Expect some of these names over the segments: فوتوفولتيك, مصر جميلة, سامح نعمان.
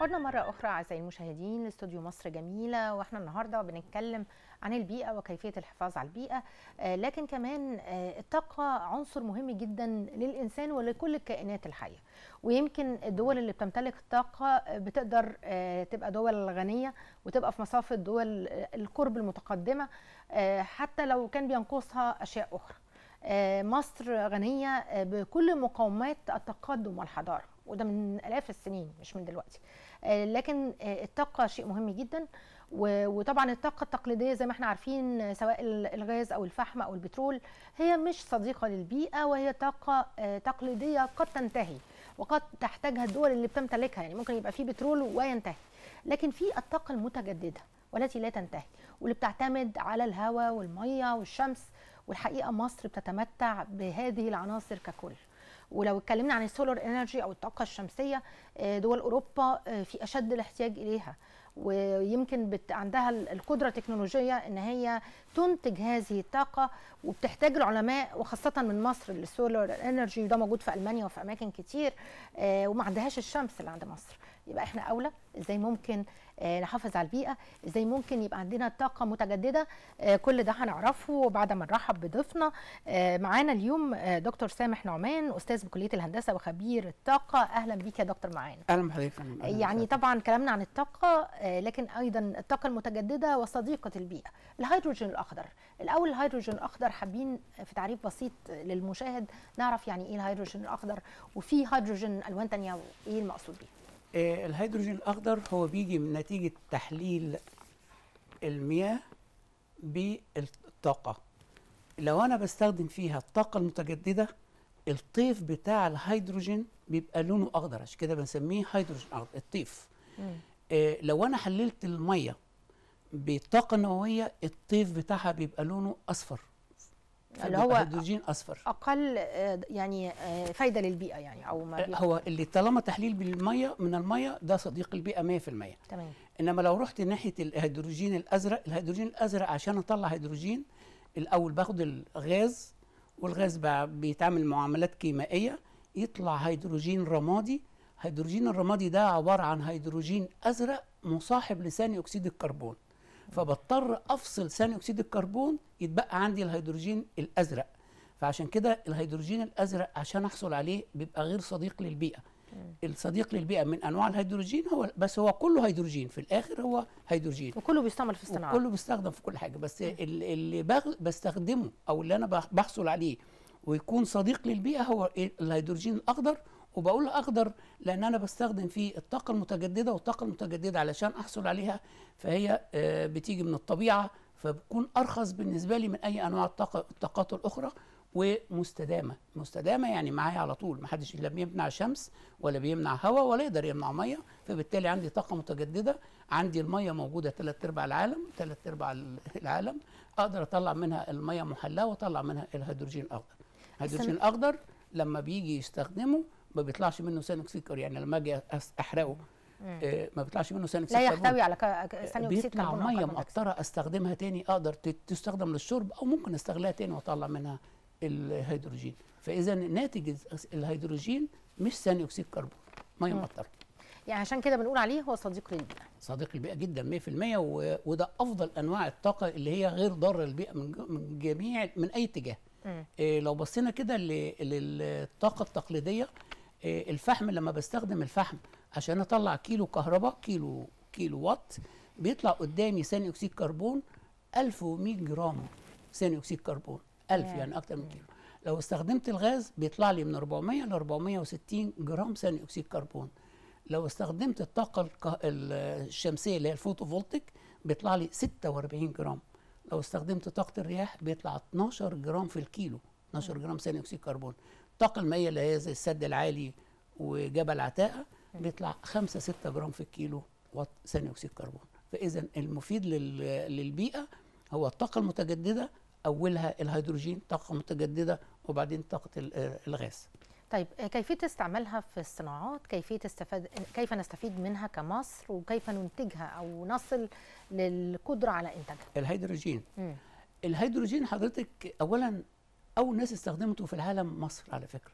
عدنا مرة أخرى أعزائي المشاهدين لاستوديو مصر جميلة، وإحنا النهاردة بنتكلم عن البيئة وكيفية الحفاظ على البيئة، لكن كمان الطاقة عنصر مهم جدا للإنسان ولكل الكائنات الحية. ويمكن الدول اللي بتمتلك الطاقة بتقدر تبقى دول غنية وتبقى في مصاف الدول القرب المتقدمة حتى لو كان بينقصها أشياء أخرى. مصر غنية بكل مقومات التقدم والحضارة، وده من آلاف السنين مش من دلوقتي، لكن الطاقة شيء مهم جدا. وطبعا الطاقة التقليدية زي ما احنا عارفين سواء الغاز أو الفحم أو البترول هي مش صديقة للبيئة، وهي طاقة تقليدية قد تنتهي وقد تحتاجها الدول اللي بتمتلكها، يعني ممكن يبقى في بترول وينتهي. لكن في الطاقة المتجددة والتي لا تنتهي واللي بتعتمد على الهواء والمية والشمس، والحقيقة مصر بتتمتع بهذه العناصر ككل. ولو اتكلمنا عن السولار انرجي او الطاقه الشمسيه، دول اوروبا في اشد الاحتياج اليها، ويمكن عندها القدره التكنولوجيه ان هي تنتج هذه الطاقه. وبتحتاج العلماء وخاصه من مصر للسولار انرجي، وده موجود في المانيا وفي اماكن كتير، وما عندهاش الشمس اللي عند مصر. يبقى احنا اولى ازاي ممكن نحافظ على البيئه، ازاي ممكن يبقى عندنا طاقه متجدده. كل ده هنعرفه بعد ما نرحب بضيفنا معانا اليوم دكتور سامح نعمان، استاذ بكليه الهندسه وخبير الطاقه. اهلا بيك يا دكتور معانا. اهلا بحضرتك. يعني طبعا كلامنا عن الطاقه، لكن ايضا الطاقه المتجدده وصديقه البيئه، الهيدروجين الاخضر. الاول الهيدروجين الاخضر، حابين في تعريف بسيط للمشاهد نعرف يعني ايه الهيدروجين الاخضر، وفي هيدروجين الوان ثانيه، وايه المقصود بيه؟ الهيدروجين الأخضر هو بيجي من نتيجة تحليل المياه بالطاقة. لو أنا بستخدم فيها الطاقة المتجددة، الطيف بتاع الهيدروجين بيبقى لونه أخضر، عشان كده بنسميه هيدروجين أخضر الطيف. لو أنا حللت المية بالطاقة النووية، الطيف بتاعها بيبقى لونه أصفر، اللي هو هيدروجين اصفر، اقل يعني فايده للبيئه يعني، او ما هو اللي طالما تحليل بالميه من الميه ده صديق البيئه 100%. تمام. انما لو رحت ناحيه الهيدروجين الازرق، الهيدروجين الازرق عشان اطلع هيدروجين الاول باخد الغاز، والغاز بقى بيتعمل معاملات كيميائيه يطلع هيدروجين رمادي. الهيدروجين الرمادي ده عباره عن هيدروجين ازرق مصاحب لثاني اكسيد الكربون، فبضطر افصل ثاني اكسيد الكربون، يتبقى عندي الهيدروجين الازرق. فعشان كده الهيدروجين الازرق عشان احصل عليه بيبقى غير صديق للبيئه. الصديق للبيئه من انواع الهيدروجين هو بس، هو كله هيدروجين في الاخر، هو هيدروجين وكله بيستعمل في الصناعه، كله بيستخدم في كل حاجه. بس اللي بستخدمه او اللي انا بحصل عليه ويكون صديق للبيئه هو الهيدروجين الاخضر. وبقول اخضر لان انا بستخدم فيه الطاقه المتجدده، والطاقه المتجدده علشان احصل عليها فهي بتيجي من الطبيعه، فبتكون ارخص بالنسبه لي من اي انواع الطاقات الاخرى، ومستدامه. مستدامه يعني معايا على طول، ما حدش لا بيمنع شمس ولا بيمنع هواء ولا يقدر يمنع ميه، فبالتالي عندي طاقه متجدده، عندي الميه موجوده ثلاث ارباع العالم، اقدر اطلع منها الميه محلاه واطلع منها الهيدروجين الاخضر. الهيدروجين الاخضر لما بيجي يستخدمه ما بيطلعش منه ثاني اكسيد كربون، يعني لما اجي احرقه ما بيطلعش منه ثاني اكسيد كربون، لا يحتوي على ثاني اكسيد كربون. بيطلع ميه مقطره استخدمها تاني، اقدر تستخدم للشرب او ممكن استغلها تاني واطلع منها الهيدروجين. فاذا ناتج الهيدروجين مش ثاني اكسيد كربون، ميه مقطره. يعني عشان كده بنقول عليه هو صديق للبيئه. صديق البيئه جدا 100%، وده افضل انواع الطاقه اللي هي غير ضاره للبيئه من جميع من اي اتجاه. لو بصينا كده للطاقه التقليديه، الفحم لما بستخدم الفحم عشان اطلع كيلو كهرباء، كيلو وات، بيطلع قدامي ثاني اكسيد كربون 1100 جرام ثاني اكسيد كربون، 1000 يعني اكتر من كيلو. لو استخدمت الغاز بيطلع لي من 400 ل 460 جرام ثاني اكسيد كربون. لو استخدمت الطاقه الشمسيه اللي هي الفوتوفولتيك بيطلع لي 46 جرام. لو استخدمت طاقه الرياح بيطلع 12 جرام في الكيلو، 12 جرام ثاني اكسيد كربون. الطاقة المائية اللي هي زي السد العالي وجبل عتاقة بيطلع 5-6 جرام في الكيلو وات ثاني اكسيد كربون. فاذا المفيد للبيئة هو الطاقة المتجددة، اولها الهيدروجين طاقة متجددة، وبعدين طاقة الغاز. طيب كيفية استعمالها في الصناعات، كيف نستفيد منها كمصر، وكيف ننتجها او نصل للقدرة على انتاجها؟ الهيدروجين حضرتك اولا أول ناس استخدمته في العالم مصر على فكرة.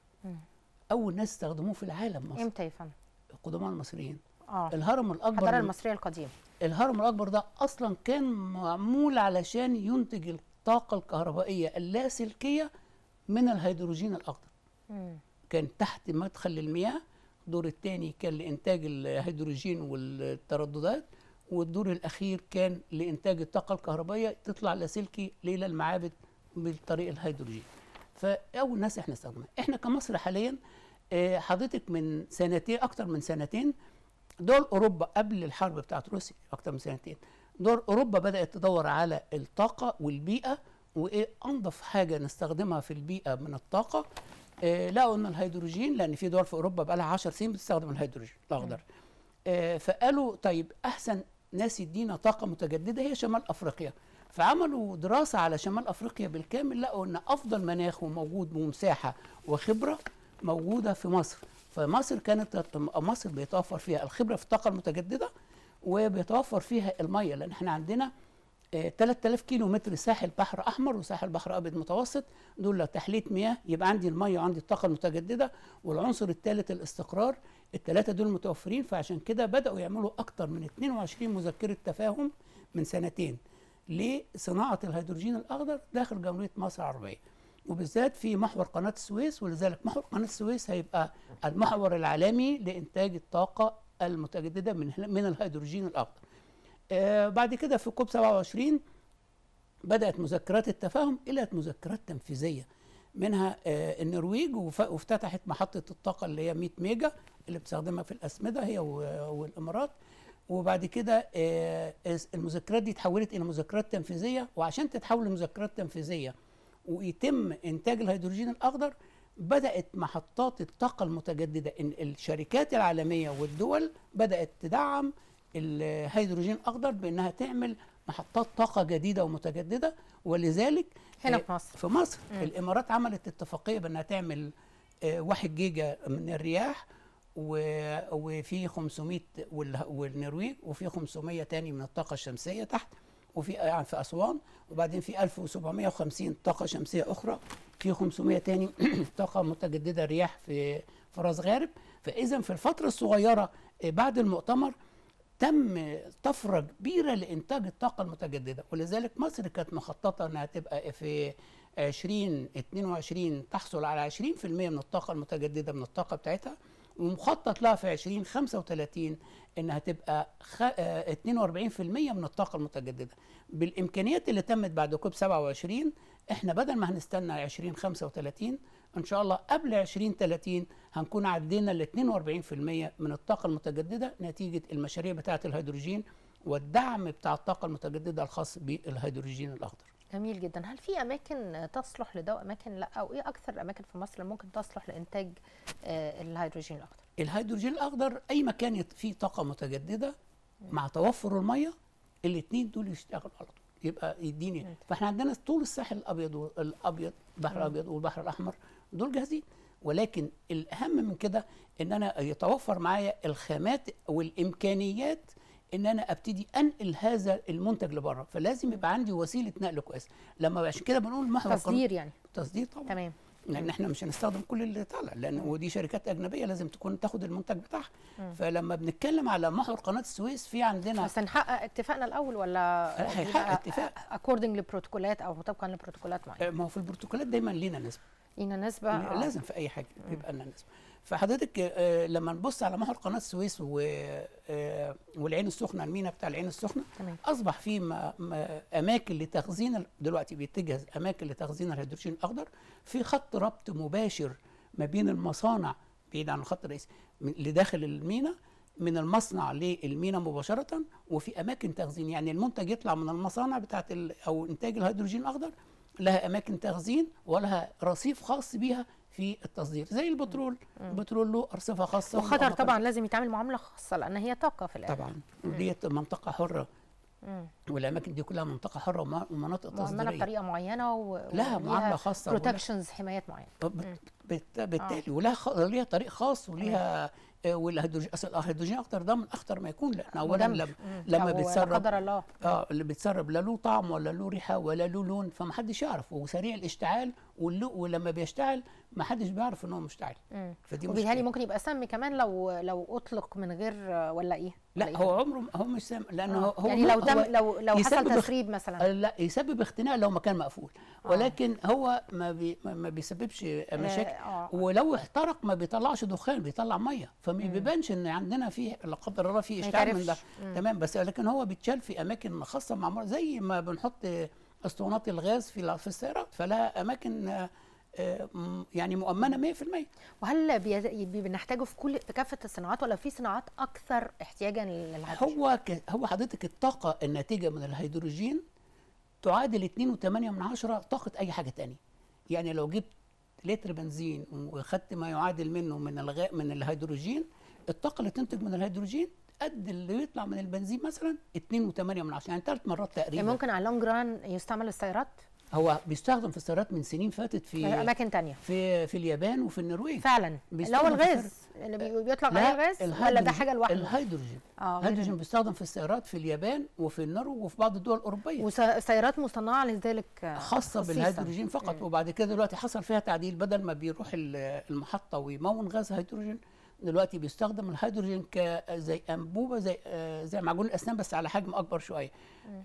أول ناس استخدموه في العالم مصر. إمتى يا فندم؟ القدماء المصريين. الهرم الاكبر، الحضاره المصريه القديمه، الهرم الاكبر ده اصلا كان معمول علشان ينتج الطاقه الكهربائيه اللاسلكيه من الهيدروجين الاخضر. كان تحت مدخل للمياه، الدور الثاني كان لانتاج الهيدروجين والترددات، والدور الاخير كان لانتاج الطاقه الكهربائيه تطلع لاسلكي ليلى المعابد بالطريق الهيدروجين. فاول ناس احنا استخدمناها احنا كمصر حاليا. حضرتك من سنتين، اكتر من سنتين، دول اوروبا قبل الحرب بتاعت روسيا اكتر من سنتين، دول اوروبا بدات تدور على الطاقه والبيئه وايه انظف حاجه نستخدمها في البيئه من الطاقه. لقوا ان الهيدروجين، لان في دول في اوروبا بقى لها 10 سنين بتستخدم الهيدروجين الاخضر. فقالوا طيب احسن ناس يدينا طاقه متجدده هي شمال افريقيا. فعملوا دراسه على شمال افريقيا بالكامل، لقوا ان افضل مناخ وموجود ومساحه وخبره موجوده في مصر. فمصر كانت، مصر بيتوفر فيها الخبره في الطاقه المتجدده وبيتوفر فيها الميه، لان احنا عندنا 3000 كيلو متر ساحل بحر احمر وساحل بحر ابيض متوسط، دول لتحليه مياه، يبقى عندي الميه وعندي الطاقه المتجدده، والعنصر الثالث الاستقرار، الثلاثه دول متوفرين. فعشان كده بداوا يعملوا اكتر من 22 مذكره تفاهم من سنتين لصناعه الهيدروجين الاخضر داخل جمهوريه مصر العربيه، وبالذات في محور قناه السويس. ولذلك محور قناه السويس هيبقى المحور العالمي لانتاج الطاقه المتجدده من الهيدروجين الاخضر. بعد كده في كوب 27 بدات مذكرات التفاهم الى مذكرات تنفيذيه، منها النرويج، وافتتحت محطه الطاقه اللي هي 100 ميجا اللي بتستخدمها في الاسمده هي والامارات. وبعد كده المذكرات دي تحولت الى مذكرات تنفيذيه، وعشان تتحول لمذكرات تنفيذيه ويتم انتاج الهيدروجين الاخضر بدات محطات الطاقه المتجدده، الشركات العالميه والدول بدات تدعم الهيدروجين الاخضر بانها تعمل محطات طاقه جديده ومتجدده. ولذلك هنا في مصر، الامارات عملت اتفاقيه بانها تعمل 1 جيجا من الرياح، وفي 500 والنرويج، وفي 500 تاني من الطاقه الشمسيه تحت، وفي يعني في اسوان، وبعدين في 1750 طاقه شمسيه اخرى، في 500 تاني طاقه متجدده رياح في راس غارب. فاذا في الفتره الصغيره بعد المؤتمر تم طفره كبيره لانتاج الطاقه المتجدده. ولذلك مصر كانت مخططه انها تبقى في 2022 تحصل على 20% من الطاقه المتجدده من الطاقه بتاعتها، ومخطط لها في 2035 انها تبقى 42% من الطاقه المتجدده. بالامكانيات اللي تمت بعد كوب 27 احنا بدل ما هنستنى 2035 ان شاء الله قبل 2030 هنكون عدينا ل 42% من الطاقه المتجدده نتيجه المشاريع بتاعه الهيدروجين والدعم بتاع الطاقه المتجدده الخاص بالهيدروجين الاخضر. جميل جدا. هل في اماكن تصلح لده واماكن لا، او ايه اكثر الاماكن في مصر ممكن تصلح لانتاج الهيدروجين الاخضر؟ الهيدروجين الاخضر اي مكان فيه طاقه متجدده مع توفر الميه الاثنين دول يشتغلوا على طول، يبقى يديني. فاحنا عندنا طول الساحل الابيض البحر الابيض والبحر الاحمر دول جاهزين، ولكن الاهم من كده ان انا يتوفر معايا الخامات والامكانيات ان انا ابتدي انقل هذا المنتج لبره، فلازم يبقى عندي وسيله نقل كويسه. لما عشان كده بنقول محور تصدير، يعني تصدير طبعا، تمام، لان احنا مش هنستخدم كل اللي طالع، لان ودي شركات اجنبيه لازم تكون تاخد المنتج بتاعها. فلما بنتكلم على محور قناه السويس في عندنا، بس هنحقق اتفاقنا الاول ولا هيحقق اتفاق اكوردنج لبروتوكولات او طبقا لبروتوكولات معينه؟ ما هو في البروتوكولات دايما لينا نسبه، لينا نسبه لازم في اي حاجه يبقى لنا نسبه. فحضرتك لما نبص على محور قناه السويس والعين السخنه، الميناء بتاع العين السخنه اصبح فيه اماكن لتخزين، دلوقتي بيتجهز اماكن لتخزين الهيدروجين الاخضر، في خط ربط مباشر ما بين المصانع بعيد عن الخط الرئيسي لداخل الميناء، من المصنع للميناء مباشره، وفي اماكن تخزين، يعني المنتج يطلع من المصانع بتاعت او انتاج الهيدروجين الاخضر لها اماكن تخزين ولها رصيف خاص بيها في التصدير، زي البترول. البترول له ارصفه خاصه وخطر طبعا، لازم يتعامل معامله خاصه لان هي طاقه في الاخر طبعا. ديت منطقه حره، والاماكن دي كلها منطقه حره ومناطق تصديريه، معامله بطريقه معينه لها معامله خاصه، بروتكشنز، حمايات معينه بالتالي، ولها طريق خاص وليها. والهيدروجين اكتر ده من اخطر ما يكون، لان اولا لما بيتسرب قدر الله اللي بيتسرب لا له طعم ولا له ريحه ولا له لون، فمحدش يعرف، وسريع الاشتعال ولما بيشتغل ما حدش بيعرف ان هو مشتعل. فدي وبالتالي ممكن يبقى سامي كمان لو اطلق من غير ولا ايه؟ لا ولا إيه؟ هو عمره هو مش سامي لانه هو يعني لو دم لو حصل تسريب مثلا لا يسبب اختناق لو مكان مقفول، ولكن هو ما بيسببش مشاكل. ولو احترق ما بيطلعش دخان، بيطلع ميه، فما بيبانش ان عندنا في لا قدر الله في اشتعال من ده. تمام، بس لكن هو بيتشال في اماكن خاصه مع زي ما بنحط اسطوانات الغاز في السيارات، فلها اماكن يعني مؤمنه 100%. وهل بنحتاجه في كافه الصناعات ولا في صناعات اكثر احتياجا للهيدروجين؟ هو حضرتك الطاقه الناتجه من الهيدروجين تعادل 2.8 طاقه اي حاجه ثانيه. يعني لو جبت لتر بنزين وخدت ما يعادل منه من الهيدروجين، الطاقه اللي تنتج من الهيدروجين قد اللي يطلع من البنزين مثلا 2.8، يعني 3 مرات تقريبا. يعني ممكن على لونج ران يستعمل السيارات؟ هو بيستخدم في السيارات من سنين فاتت في اماكن ثانيه، في اليابان وفي النرويج فعلا. اللي هو الغاز اللي بيطلق عليه غاز، ولا ده حاجه لوحده؟ الهيدروجين. الهيدروجين بيستخدم في السيارات في اليابان وفي النرويج وفي بعض الدول الاوروبيه، وسيارات مصنعه لذلك خاصه بالهيدروجين فقط. وبعد كده دلوقتي حصل فيها تعديل، بدل ما بيروح المحطه ويمون غاز هيدروجين، دلوقتي بيستخدم الهيدروجين زي انبوبه، زي معجون الاسنان بس على حجم اكبر شويه.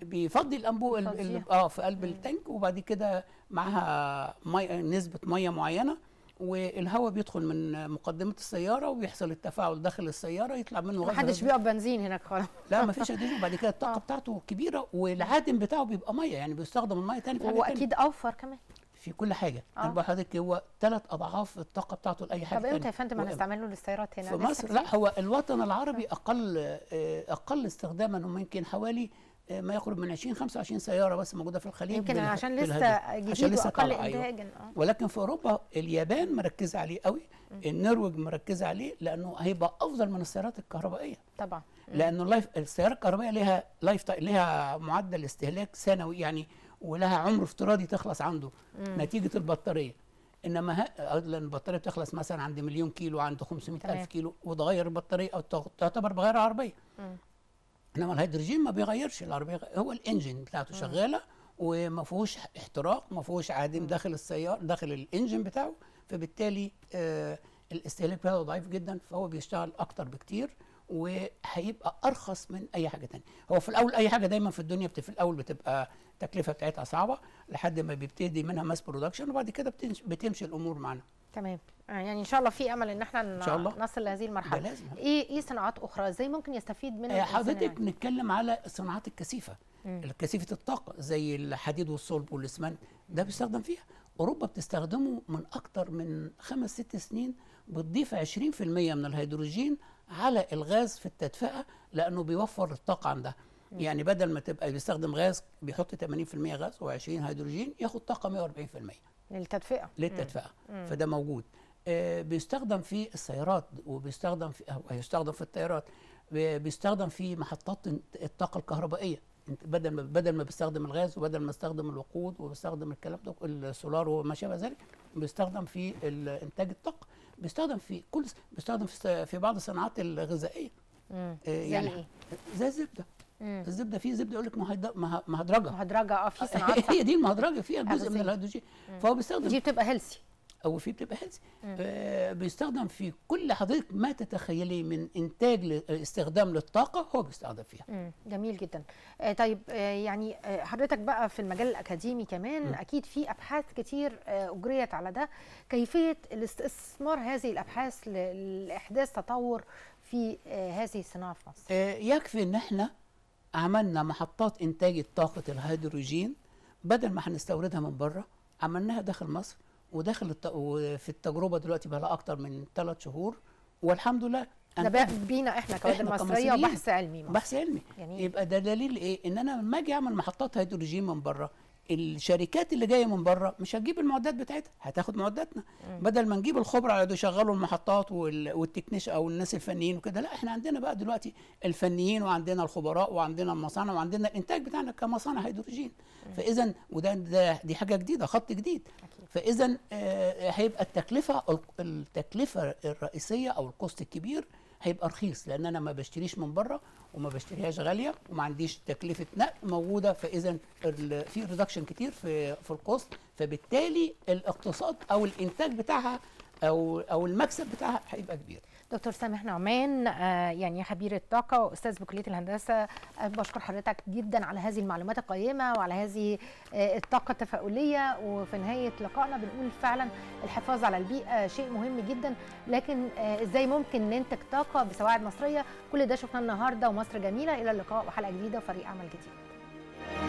بيفضي الانبوبه في قلب التانك، وبعد كده معاها نسبه ميه معينه، والهواء بيدخل من مقدمه السياره وبيحصل التفاعل داخل السياره، يطلع منه غاز. محدش بيقف بنزين هناك خالص. لا مفيش هيدروجين. وبعد كده الطاقه بتاعته كبيره، والعادم بتاعه بيبقى ميه، يعني بيستخدم الميه ثاني في حاجه ثانيه، واكيد اوفر كمان في كل حاجه. انا بقول لحضرتك هو 3 اضعاف الطاقه بتاعته لاي حاجه. طب امتى يا فندم هنستعمله للسيارات هنا في مصر؟ لا، هو الوطن العربي اقل استخداما، ممكن حوالي ما يقرب من 20-25 سياره بس موجوده في الخليج، يمكن عشان لسه جديد واقل انتاجا. ولكن في اوروبا اليابان مركزه عليه قوي، النرويج مركزه عليه، لانه هيبقى افضل من السيارات الكهربائيه طبعا. لانه السياره الكهربائيه لها لايف تايم، لها معدل استهلاك سنوي يعني، ولها عمر افتراضي تخلص عنده نتيجة البطارية. إنما البطارية بتخلص مثلا عند 1,000,000 كيلو، عند 500,000 كيلو، وتغير البطارية أو تعتبر بغير عربية. إنما الهيدروجين ما بيغيرش العربية، هو الإنجن بتاعته شغالة وما فيهوش احتراق، ما فيهوش عادم داخل السيارة داخل الإنجن بتاعه، فبالتالي الاستهلاك بتاعه ضعيف جدا، فهو بيشتغل أكتر بكتير، وهيبقى ارخص من اي حاجه ثانيه. هو في الاول اي حاجه دايما في الدنيا في الاول بتبقى التكلفه بتاعتها صعبه، لحد ما بيبتدي منها ماس برودكشن، وبعد كده بتمشي الامور معانا. تمام، يعني ان شاء الله في امل ان احنا نصل لهذه المرحله. لازم. ايه صناعات اخرى ازاي ممكن يستفيد منها حضرتك؟ بنتكلم على الصناعات الكثيفه، كثيفه الطاقه، زي الحديد والصلب والاسمنت، ده بيستخدم فيها. اوروبا بتستخدمه من اكتر من 5-6 سنين، بتضيف 20% من الهيدروجين على الغاز في التدفئه، لانه بيوفر الطاقه عندها. يعني بدل ما تبقى بيستخدم غاز، بيحط 80% غاز و20 هيدروجين، ياخد طاقه 140% للتدفئه. فده موجود. بيستخدم في السيارات، وبيستخدم في هيستخدم في الطيارات، بيستخدم في محطات الطاقه الكهربائيه، بدل ما بيستخدم الغاز، وبدل ما يستخدم الوقود، وبيستخدم الكلام ده السولار وما شابه ذلك، بيستخدم في انتاج الطاقه، بيستخدم في كل بيستخدم في بعض الصناعات الغذائيه. يعني ايه؟ زي الزبده. الزبده في زبده يقول لك مهدرجه. في صناعات هي دي المهدرجه فيها جزء من الهيدروجين، فهو بيستخدم دي بتبقى هيلثي، او في بتبقى هيلثي. بيستخدم في كل حضرتك ما تتخيليه من انتاج استخدام للطاقه، هو بيستخدم فيها. جميل جدا. طيب يعني حضرتك بقى في المجال الاكاديمي كمان اكيد في ابحاث كتير اجريت على ده، كيفيه استثمار هذه الابحاث لاحداث تطور في هذه الصناعه في مصر. يكفي ان احنا عملنا محطات انتاج طاقه الهيدروجين، بدل ما هنستوردها من بره عملناها داخل مصر، وداخل في التجربه دلوقتي بقى لها اكتر من 3 شهور، والحمد لله ده بينا احنا كوادر مصريه وبحث علمي جميل. يبقى ده دليل ايه؟ ان انا لما اجي اعمل محطات هيدروجين من بره، الشركات اللي جايه من بره مش هتجيب المعدات بتاعتها، هتاخد معداتنا. بدل ما نجيب الخبره على يشغلوا المحطات والتكنيش او الناس الفنيين وكده، لا احنا عندنا بقى دلوقتي الفنيين، وعندنا الخبراء، وعندنا المصانع، وعندنا الانتاج بتاعنا كمصانع هيدروجين. فاذا دي حاجه جديده، خط جديد. فاذا هيبقى التكلفه الرئيسيه او الكوست الكبير هيبقى رخيص، لان انا ما بشتريش من بره، وما بشتريهاش غاليه وما عنديش تكلفه نقل موجوده، فاذا في ريدكشن كتير في الكوست، فبالتالي الاقتصاد او الانتاج بتاعها او المكسب بتاعها هيبقى كبير. دكتور سامح نعمان يعني خبير الطاقه واستاذ بكليه الهندسه، بشكر حضرتك جدا على هذه المعلومات القيمه وعلى هذه الطاقه التفاؤليه. وفي نهايه لقائنا بنقول فعلا الحفاظ على البيئه شيء مهم جدا، لكن ازاي ممكن ننتج طاقه بسواعد مصريه؟ كل ده شفناه النهارده ومصر جميله. الى اللقاء وحلقه جديده وفريق عمل جديد.